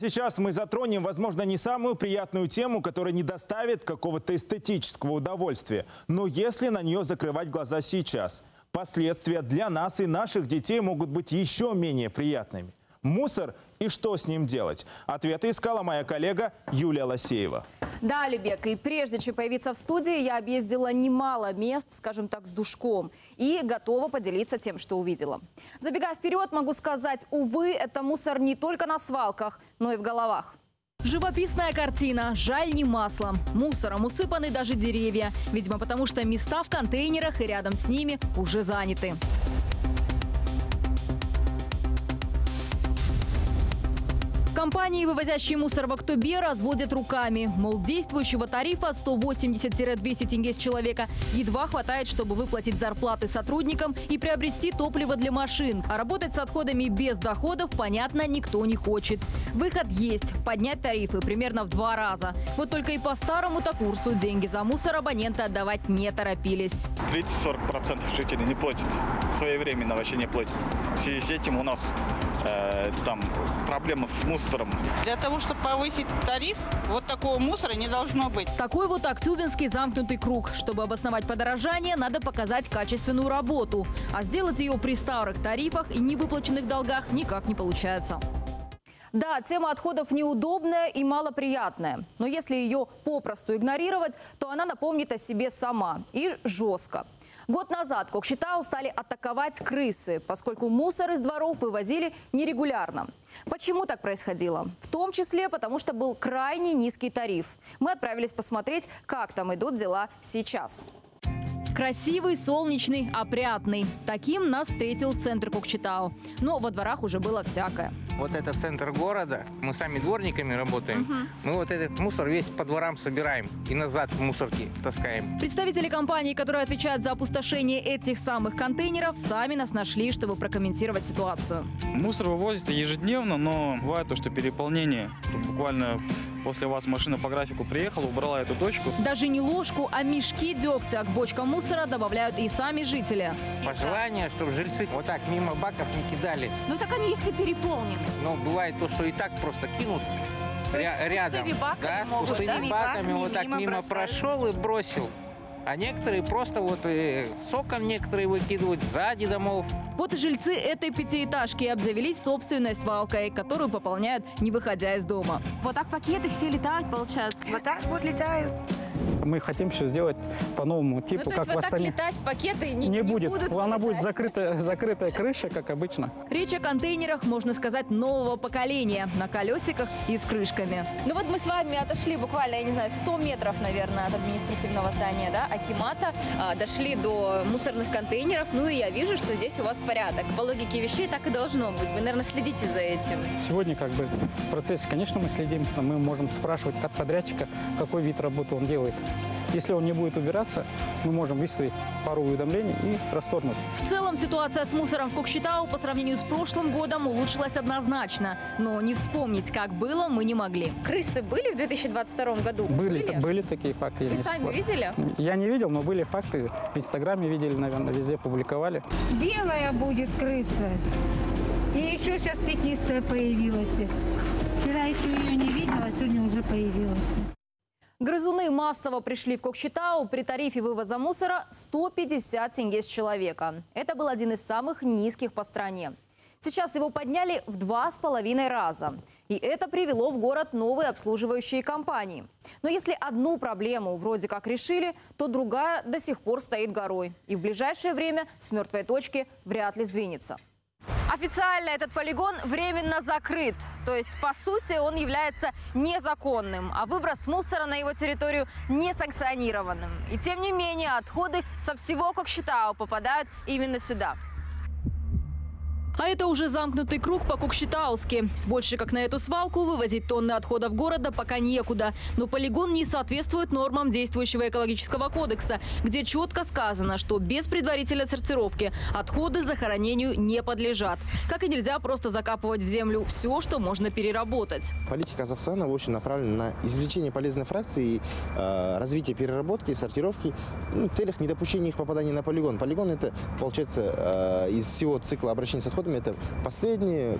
Сейчас мы затронем, возможно, не самую приятную тему, которая не доставит какого-то эстетического удовольствия. Но если на нее закрывать глаза сейчас, последствия для нас и наших детей могут быть еще менее приятными. Мусор и что с ним делать? Ответы искала моя коллега Юлия Лосеева. Да, Алибек, и прежде чем появиться в студии, я объездила немало мест, скажем так, с душком. И готова поделиться тем, что увидела. Забегая вперед, могу сказать, увы, это мусор не только на свалках, но и в головах. Живописная картина, жаль, не маслом. Мусором усыпаны даже деревья. Видимо, потому что места в контейнерах и рядом с ними уже заняты. Компании, вывозящие мусор в Актобе, разводят руками. Мол, действующего тарифа 180-200 тенге с человека едва хватает, чтобы выплатить зарплаты сотрудникам и приобрести топливо для машин. А работать с отходами без доходов, понятно, никто не хочет. Выход есть – поднять тарифы примерно в 2 раза. Вот только и по старому-то курсу деньги за мусор абоненты отдавать не торопились. 30-40% жителей не платят. Своевременно вообще не платят. В связи с этим у нас там проблема с мусором. Для того, чтобы повысить тариф, вот такого мусора не должно быть. Такой вот актюбинский замкнутый круг. Чтобы обосновать подорожание, надо показать качественную работу. А сделать ее при старых тарифах и невыплаченных долгах никак не получается. Да, тема отходов неудобная и малоприятная. Но если ее попросту игнорировать, то она напомнит о себе сама. И жестко. Год назад Кокшетау стали атаковать крысы, поскольку мусор из дворов вывозили нерегулярно. Почему так происходило? В том числе потому, что был крайне низкий тариф. Мы отправились посмотреть, как там идут дела сейчас. Красивый, солнечный, опрятный. Таким нас встретил центр Кокшетау. Но во дворах уже было всякое. Вот это центр города. Мы сами дворниками работаем. Мы вот этот мусор весь по дворам собираем и назад в мусорки таскаем. Представители компании, которые отвечают за опустошение этих самых контейнеров, сами нас нашли, чтобы прокомментировать ситуацию. Мусор вывозится ежедневно, но бывает то, что переполнение. Тут буквально после вас машина по графику приехала, убрала эту точку. Даже не ложку, а мешки дегтя к бочкам мусора добавляют и сами жители. Пожелание, чтобы жильцы вот так мимо баков не кидали. Ну так они если переполнены. Но бывает то, что и так просто кинут рядом. Да, с пустыми баками вот так мимо прошел и бросил. А некоторые просто вот соком некоторые выкидывают сзади домов. Вот и жильцы этой пятиэтажки обзавелись собственной свалкой, которую пополняют, не выходя из дома. Вот так пакеты все летают, получается. Вот так вот летают. Мы хотим все сделать по-новому типу, ну, как вот в Астане. Так летать пакеты не будет. Она будет закрытая крыша, как обычно. Речь о контейнерах, можно сказать, нового поколения. На колесиках и с крышками. Ну вот мы с вами отошли буквально, я не знаю, 100 метров, наверное, от административного здания, да, Акимата. Дошли до мусорных контейнеров. Ну и я вижу, что здесь у вас порядок. По логике вещей так и должно быть. Вы, наверное, следите за этим. Сегодня как бы в процессе, конечно, мы следим. Но мы можем спрашивать от подрядчика, какой вид работы он делает. Если он не будет убираться, мы можем выставить пару уведомлений и расторгнуть. В целом ситуация с мусором в Кокшетау по сравнению с прошлым годом улучшилась однозначно. Но не вспомнить, как было, мы не могли. Крысы были в 2022 году? Были такие факты. Вы сами видели? Я не видел, но были факты. В Инстаграме видели, наверное, везде публиковали. Белая будет крыса. И еще сейчас пятнистая появилась. Вчера еще ее не видела, а сегодня уже появилась. Грызуны массово пришли в Кокшетау при тарифе вывоза мусора 150 тенге с человека. Это был один из самых низких по стране. Сейчас его подняли в 2,5 раза. И это привело в город новые обслуживающие компании. Но если одну проблему вроде как решили, то другая до сих пор стоит горой. И в ближайшее время с мертвой точки вряд ли сдвинется. Официально этот полигон временно закрыт. То есть, по сути, он является незаконным, а выброс мусора на его территорию несанкционированным. И тем не менее, отходы со всего Кокшетау попадают именно сюда. А это уже замкнутый круг по-кокшетауски. Больше как на эту свалку вывозить тонны отходов города пока некуда. Но полигон не соответствует нормам действующего экологического кодекса, где четко сказано, что без предварительной сортировки отходы захоронению не подлежат. Как и нельзя просто закапывать в землю все, что можно переработать. Политика Казахстана в общем направлена на извлечение полезной фракции и развитие переработки, сортировки в целях недопущения их попадания на полигон. Полигон – это, получается, из всего цикла обращения с отходами отходами. Это последняя,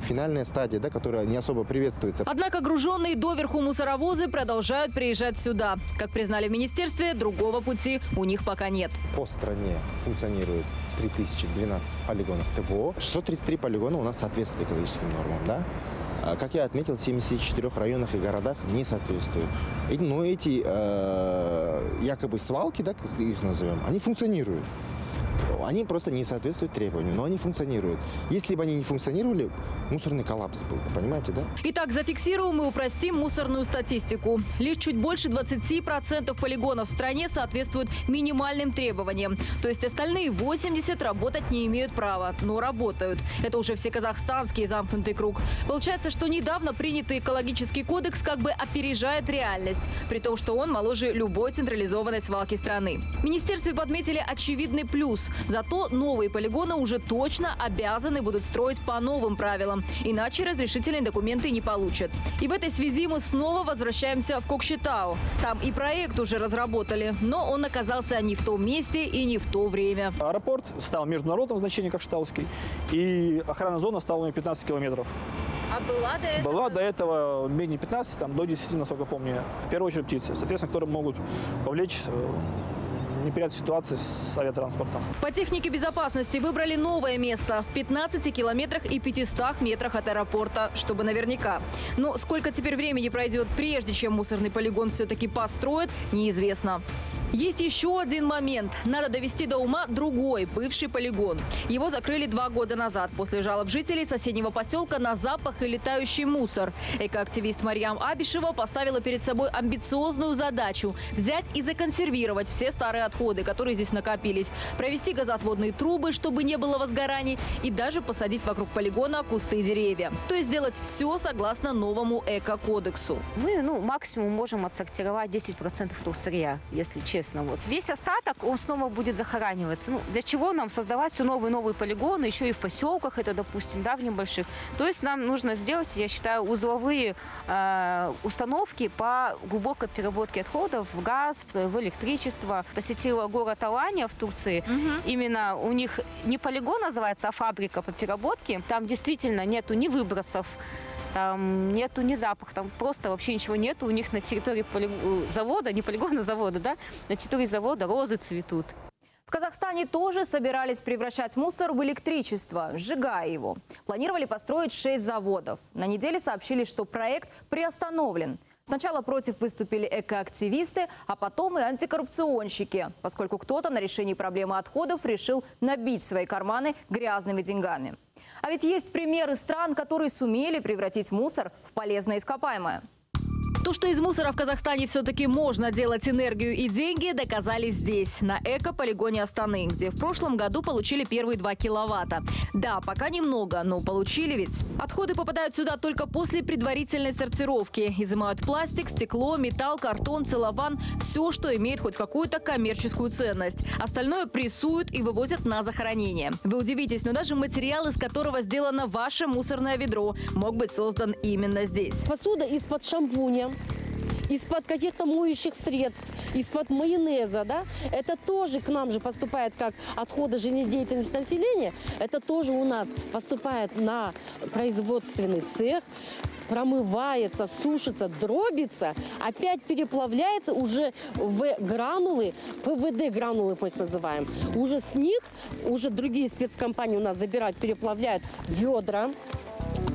финальная стадия, да, которая не особо приветствуется. Однако груженные доверху мусоровозы продолжают приезжать сюда. Как признали в министерстве, другого пути у них пока нет. По стране функционирует 3012 полигонов ТБО. 633 полигона у нас соответствуют экологическим нормам, да? Как я отметил, в 74 районах и городах не соответствуют. Но эти якобы свалки, да, как их назовем, они функционируют. Они просто не соответствуют требованиям, но они функционируют. Если бы они не функционировали, мусорный коллапс был, понимаете, да? Итак, зафиксируем и упростим мусорную статистику. Лишь чуть больше 20% полигонов в стране соответствуют минимальным требованиям. То есть остальные 80 работать не имеют права, но работают. Это уже все казахстанский замкнутый круг. Получается, что недавно принятый экологический кодекс как бы опережает реальность, при том, что он моложе любой централизованной свалки страны. В министерстве подметили очевидный плюс. Зато новые полигоны уже точно обязаны будут строить по новым правилам, иначе разрешительные документы не получат. И в этой связи мы снова возвращаемся в Кокшетау. Там и проект уже разработали, но он оказался не в том месте и не в то время. Аэропорт стал международным значением Кокшетауский, и охрана зона стала 15 километров. А была до этого? Была до этого менее 15, там до 10, насколько помню. В первую очередь птицы, соответственно, которые могут повлечь неприятную ситуацию с авиатранспортом. По технике безопасности выбрали новое место в 15 километрах и 500 метрах от аэропорта, чтобы наверняка. Но сколько теперь времени пройдет, прежде чем мусорный полигон все-таки построят, неизвестно. Есть еще один момент. Надо довести до ума другой, бывший полигон. Его закрыли 2 года назад после жалоб жителей соседнего поселка на запах и летающий мусор. Экоактивист Марьям Абишева поставила перед собой амбициозную задачу – взять и законсервировать все старые отходы, которые здесь накопились, провести газоотводные трубы, чтобы не было возгораний, и даже посадить вокруг полигона кусты и деревья. То есть сделать все согласно новому эко-кодексу. Мы максимум можем отсортировать 10% сырья, если честно. Вот. Весь остаток, он снова будет захораниваться. Для чего нам создавать все новые полигоны, еще и в поселках, это, допустим, в небольших. То есть нам нужно сделать, я считаю, узловые установки по глубокой переработке отходов в газ, в электричество. Посетила город Аланья в Турции. Именно у них не полигон называется, а фабрика по переработке. Там действительно нету ни выбросов, там нету ни запах, там просто вообще ничего нету. У них на территории завода, не полигона, завода, да, на территории завода розы цветут. В Казахстане тоже собирались превращать мусор в электричество, сжигая его. Планировали построить 6 заводов. На неделе сообщили, что проект приостановлен. Сначала против выступили экоактивисты, а потом и антикоррупционщики, поскольку кто-то на решении проблемы отходов решил набить свои карманы грязными деньгами. А ведь есть примеры стран, которые сумели превратить мусор в полезное ископаемое. То, что из мусора в Казахстане все-таки можно делать энергию и деньги, доказали здесь, на эко-полигоне Астаны, где в прошлом году получили первые 2 киловатта. Да, пока немного, но получили ведь. Отходы попадают сюда только после предварительной сортировки. Изымают пластик, стекло, металл, картон, целлофан, все, что имеет хоть какую-то коммерческую ценность. Остальное прессуют и вывозят на захоронение. Вы удивитесь, но даже материал, из которого сделано ваше мусорное ведро, мог быть создан именно здесь. Посуда из-под шампуня, из-под каких-то моющих средств, из-под майонеза, да, это тоже к нам же поступает как отходы жизнедеятельности населения, это тоже у нас поступает на производственный цех, промывается, сушится, дробится, опять переплавляется уже в гранулы, ПВД-гранулы мы их называем. Уже с них, уже другие спецкомпании у нас забирают, переплавляют ведра,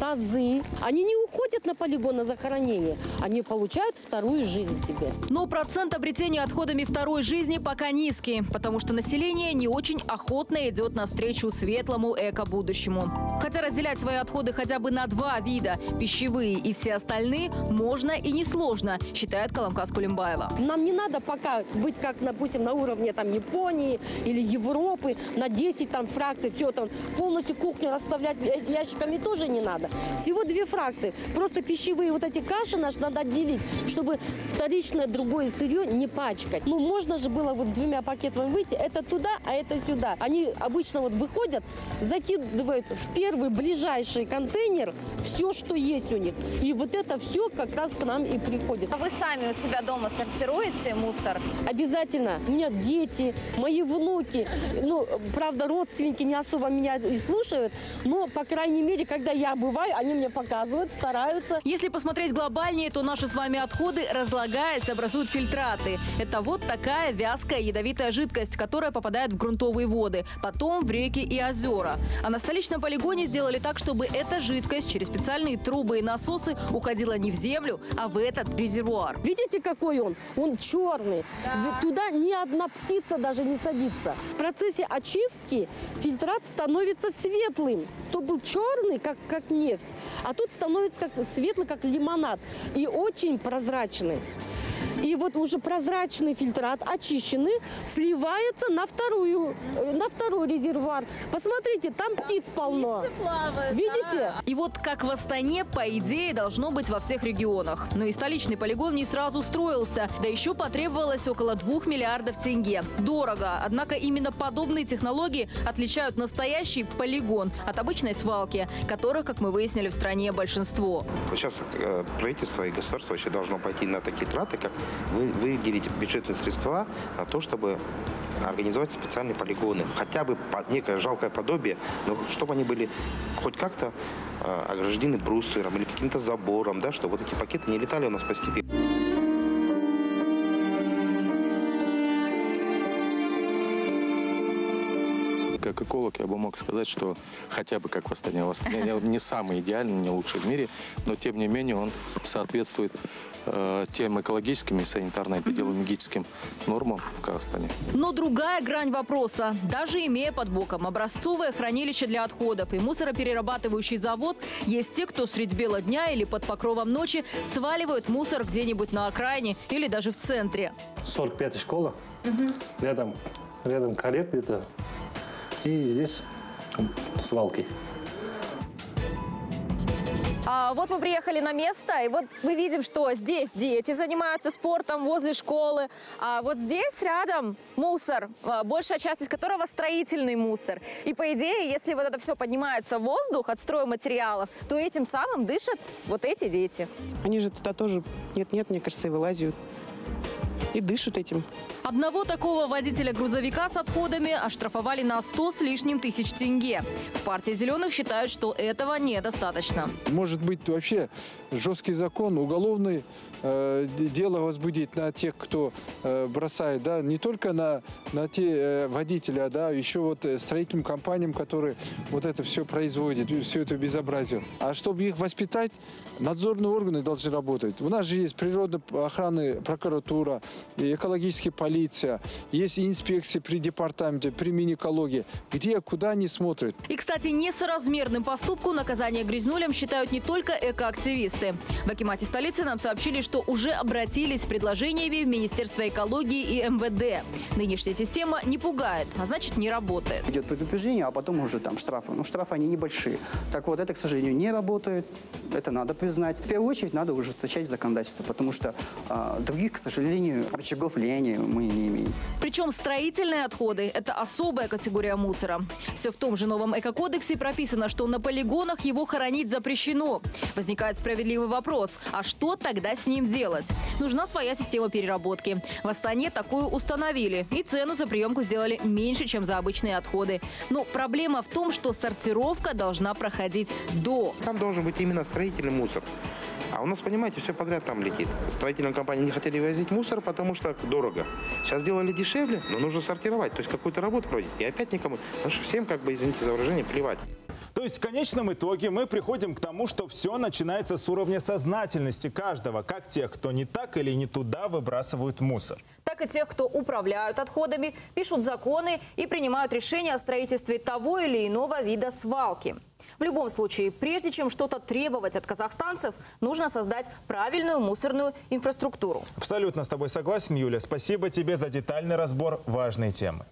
тазы. Они не уходят на полигон на захоронение, они получают вторую жизнь себе. Но процент обретения отходами второй жизни пока низкий, потому что население не очень охотно идет навстречу светлому эко-будущему. Хотя разделять свои отходы хотя бы на 2 вида – пищевые и все остальные – можно и несложно, считает Коломкас-Кулембаева. Нам не надо пока быть как, допустим, на уровне там Японии или Европы, на 10 там фракций, все там полностью кухню расставлять ящиками тоже не надо. года. Всего две фракции. Просто пищевые вот эти каши наши надо отделить, чтобы вторичное другое сырье не пачкать. Ну, можно же было вот двумя пакетами выйти. Это туда, а это сюда. Они обычно вот выходят, закидывают в первый ближайший контейнер все, что есть у них. И вот это все как раз к нам и приходит. А вы сами у себя дома сортируете мусор? Обязательно. У меня дети, мои внуки. Ну, правда, родственники не особо меня и слушают, но, по крайней мере, когда я бываю, они мне показывают, стараются. Если посмотреть глобальнее, то наши с вами отходы, разлагаясь, образуют фильтраты. Это вот такая вязкая ядовитая жидкость, которая попадает в грунтовые воды, потом в реки и озера. А на столичном полигоне сделали так, чтобы эта жидкость через специальные трубы и насосы уходила не в землю, а в этот резервуар. Видите, какой он? Он черный. Да. Туда ни одна птица даже не садится. В процессе очистки фильтрат становится светлым. То был черный, как нефть, а тут становится как светлый, как лимонад. И очень прозрачный. И вот уже прозрачный фильтрат, очищенный, сливается на второй резервуар. Посмотрите, там птиц полно. Плавают, видите? Да. И вот как в Астане, по идее, должно быть во всех регионах. Но и столичный полигон не сразу строился. Да еще потребовалось около 2 миллиардов тенге. Дорого. Однако именно подобные технологии отличают настоящий полигон от обычной свалки, которых, как мы выяснили, в стране большинство. Сейчас правительство и государство еще должно пойти на такие траты, как выделить бюджетные средства на то, чтобы организовать специальные полигоны. Хотя бы некое жалкое подобие, но чтобы они были хоть как-то ограждены бруслером или каким-то забором, да, чтобы вот эти пакеты не летали у нас по степи. Как эколог я бы мог сказать, что хотя бы как в Астане. В Астане не самый идеальный, не лучший в мире, но тем не менее он соответствует тем экологическим и санитарно-эпидемиологическим нормам в Казахстане. Но другая грань вопроса. Даже имея под боком образцовое хранилище для отходов и мусороперерабатывающий завод, есть те, кто средь бела дня или под покровом ночи сваливают мусор где-нибудь на окраине или даже в центре. 45-я школа, рядом карет где-то, и здесь свалки. А вот мы приехали на место, и вот мы видим, что здесь дети занимаются спортом возле школы, а вот здесь рядом мусор, большая часть из которого строительный мусор. И по идее, если вот это все поднимается в воздух от стройматериалов, то этим самым дышат вот эти дети. Они же туда тоже, нет-нет, мне кажется, и вылазят. И дышат этим. Одного такого водителя грузовика с отходами оштрафовали на 100 с лишним тысяч тенге. В партии «Зеленых» считают, что этого недостаточно. Может быть, вообще жесткий закон, уголовное дело возбудить на тех, кто бросает, да, не только на те водителя, да, еще вот строительным компаниям, которые вот это все производят, все это безобразие. А чтобы их воспитать, надзорные органы должны работать. У нас же есть природная охрана, прокуратура, экологическая полиция, есть инспекции при департаменте, при Минэкологии, где, куда они смотрят. И, кстати, несоразмерным поступку наказание грязнулям считают не только экоактивисты. В Акимате столицы нам сообщили, что уже обратились с предложениями в Министерство экологии и МВД. Нынешняя система не пугает, а значит, не работает. Идет предупреждение, а потом уже там штрафы. Ну, штрафы они небольшие. Так вот, это, к сожалению, не работает. Это надо признать. В первую очередь надо ужесточать законодательство, потому что других, к сожалению, рычагов влияния мы не имеем. Причем строительные отходы – это особая категория мусора. Все в том же новом экокодексе прописано, что на полигонах его хоронить запрещено. Возникает справедливый вопрос – а что тогда с ним делать? Нужна своя система переработки. В Астане такую установили, и цену за приемку сделали меньше, чем за обычные отходы. Но проблема в том, что сортировка должна проходить до. Там должен быть именно строительный мусор. А у нас, понимаете, все подряд там летит. Строительные компании не хотели возить мусор, потому что дорого. Сейчас делали дешевле, но нужно сортировать. То есть какую-то работу проводить. И опять никому. Потому что всем, как бы, извините за выражение, плевать. То есть в конечном итоге мы приходим к тому, что все начинается с уровня сознательности каждого. Как тех, кто не так или не туда выбрасывают мусор. Так и тех, кто управляют отходами, пишут законы и принимают решения о строительстве того или иного вида свалки. В любом случае, прежде чем что-то требовать от казахстанцев, нужно создать правильную мусорную инфраструктуру. Абсолютно с тобой согласен, Юля. Спасибо тебе за детальный разбор важной темы.